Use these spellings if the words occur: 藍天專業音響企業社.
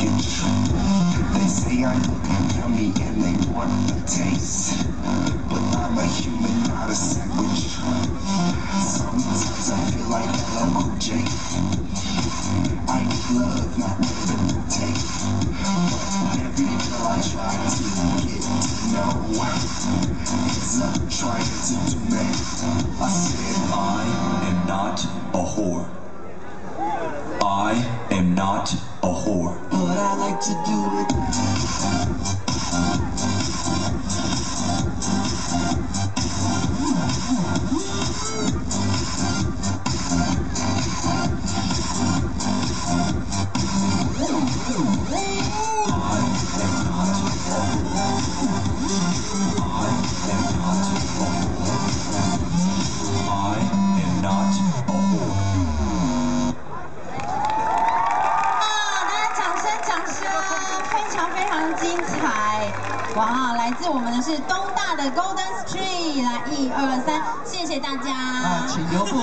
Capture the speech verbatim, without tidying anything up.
They say I'm yummy and they want the taste, but I'm a human, not a sandwich. Sometimes I feel like Hello Cool J. I get love, not everything to take, but every girl I try to get to know ends up trying to do me. I said I am not a whore. I am not a whore. But I like to do it. Golden Street， 来，一二三，谢谢大家。啊，请留步。